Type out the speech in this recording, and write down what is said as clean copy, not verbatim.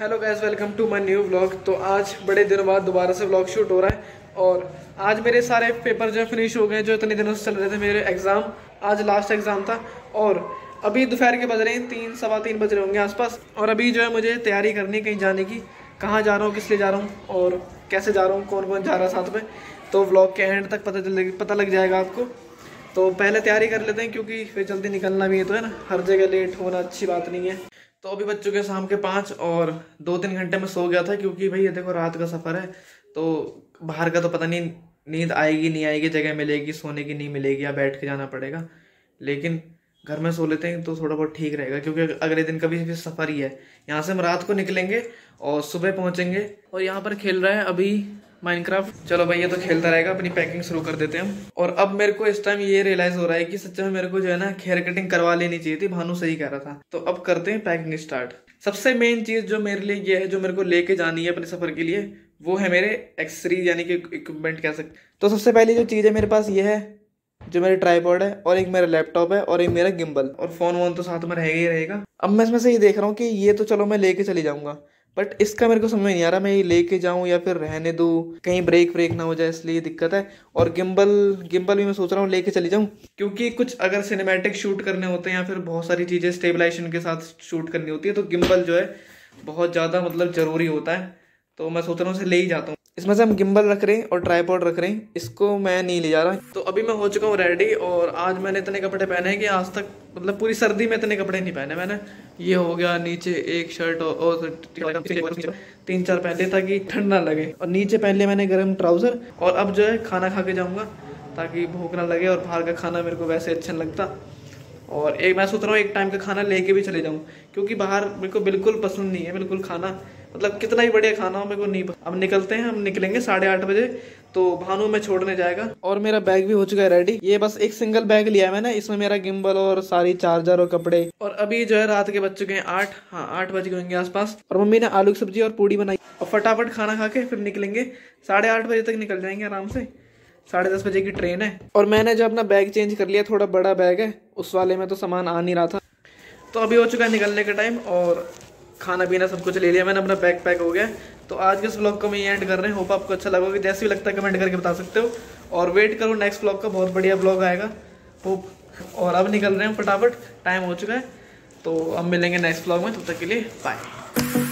Hello guys, welcome to my new vlog. तो आज बड़े दिनों बाद दोबारा से व्लॉग शूट हो रहा है और आज मेरे सारे पेपर जो है फिनिश हो गए, जो इतने दिनों से चल रहे थे मेरे एग्ज़ाम। आज लास्ट एग्ज़ाम था और अभी दोपहर के बज रहे हैं 3, सवा 3 बज रहे होंगे आसपास। और अभी जो है मुझे तैयारी करनी कहीं जाने की, कहाँ जा रहा हूँ, किस लिए जा रहा हूँ और कैसे जा रहा हूँ, कौन कौन जा रहा है साथ में, तो व्लॉग के एंड तक पता लग जाएगा आपको। तो पहले तैयारी कर लेते हैं क्योंकि फिर जल्दी निकलना भी है, तो है ना, हर जगह लेट होना अच्छी बात नहीं है। तो अभी बज चुके शाम के 5 और 2-3 घंटे में सो गया था क्योंकि भाई ये देखो रात का सफ़र है, तो बाहर का तो पता नहीं नींद आएगी नहीं आएगी, जगह मिलेगी सोने की नहीं मिलेगी या बैठ के जाना पड़ेगा, लेकिन घर में सो लेते हैं तो थोड़ा बहुत ठीक रहेगा क्योंकि अगले दिन का भी फिर सफ़र ही है। यहाँ से हम रात को निकलेंगे और सुबह पहुँचेंगे। और यहाँ पर खेल रहा है अभी माइनक्राफ्ट। चलो भैया तो खेलता रहेगा, अपनी पैकिंग शुरू कर देते हैं हम। और अब मेरे को इस टाइम ये रियलाइज हो रहा है कि सच में मेरे को जो है ना हेयर कटिंग करवा लेनी चाहिए थी, भानु सही कह रहा था। तो अब करते हैं पैकिंग स्टार्ट। सबसे मेन चीज जो मेरे लिए ये है, जो मेरे को लेके जानी है अपने सफर के लिए, वो है मेरे एक्सेसरीज यानी कि इक्विपमेंट कह सकते। तो सबसे पहली जो चीज है मेरे पास ये है, जो मेरे ट्राईपॉड है और एक मेरा लैपटॉप है और एक मेरा गिम्बल, और फोन वोन तो साथ में रहेगा ही रहेगा। अब मैं इसमें से ये देख रहा हूँ कि ये तो चलो मैं लेके चले जाऊंगा, बट इसका मेरे को समझ नहीं आ रहा मैं ये लेके जाऊं या फिर रहने दूं, कहीं ब्रेक ना हो जाए, इसलिए दिक्कत है। और गिम्बल भी मैं सोच रहा हूँ लेके चली जाऊं क्योंकि कुछ अगर सिनेमैटिक शूट करने होते हैं या फिर बहुत सारी चीज़ें स्टेबलाइजेशन के साथ शूट करनी होती है तो गिम्बल जो है बहुत ज़्यादा मतलब ज़रूरी होता है, तो मैं सोच रहा हूँ उसे ले ही जाता हूँ। इसमें से हम गिम्बल रख रहे हैं और ट्राईपॉड रख रहे हैं, इसको मैं नहीं ले जा रहा। तो अभी मैं हो चुका हूँ रेडी और आज मैंने इतने कपड़े पहने हैं कि आज तक मतलब पूरी सर्दी में इतने कपड़े नहीं पहने मैंने। ये हो गया नीचे एक शर्ट और 3-4 पहन लिया ताकि ठंड ना लगे, और नीचे पहन लिया मैंने गर्म ट्राउज़र। और अब जो है खाना खा के जाऊँगा ताकि भूख ना लगे, और बाहर का खाना मेरे को वैसे अच्छा नहीं लगता। और एक मैं सोच रहा हूँ एक टाइम का खाना लेके भी चले जाऊँ क्योंकि बाहर मेरे को बिल्कुल पसंद नहीं है बिल्कुल खाना, मतलब कितना ही बढ़िया खाना हो मेरे को नहीं। अब निकलते हैं, हम निकलेंगे 8:30 बजे, तो भानु मैं छोड़ने जाएगा। और मेरा बैग भी हो चुका है रेडी, ये बस एक सिंगल बैग लिया है मैंने, इसमें मेरा गिम्बल और सारी चार्जर और कपड़े। और अभी जो है रात के बज चुके हैं 8, हाँ 8 बज गए आसपास। और मम्मी ने आलू की सब्जी और पूड़ी बनाई और फटाफट खाना खा के फिर निकलेंगे। 8:30 बजे तक निकल जाएंगे आराम से, 10:30 बजे की ट्रेन है। और मैंने जो अपना बैग चेंज कर लिया, थोड़ा बड़ा बैग है, उस वाले में तो सामान आ नहीं रहा था। तो अभी हो चुका है निकलने का टाइम और खाना पीना सब कुछ ले लिया मैंने, अपना बैग पैक हो गया। तो आज के इस व्लॉग को मैं एंड कर रहे हैं, होप आपको अच्छा लगा। कि जैसे भी लगता है कमेंट करके बता सकते हो, और वेट करो नेक्स्ट व्लॉग का, बहुत बढ़िया व्लॉग आएगा होप। और अब निकल रहे हैं फटाफट, टाइम हो चुका है, तो अब मिलेंगे नेक्स्ट व्लॉग में, तब तक के लिए बाय।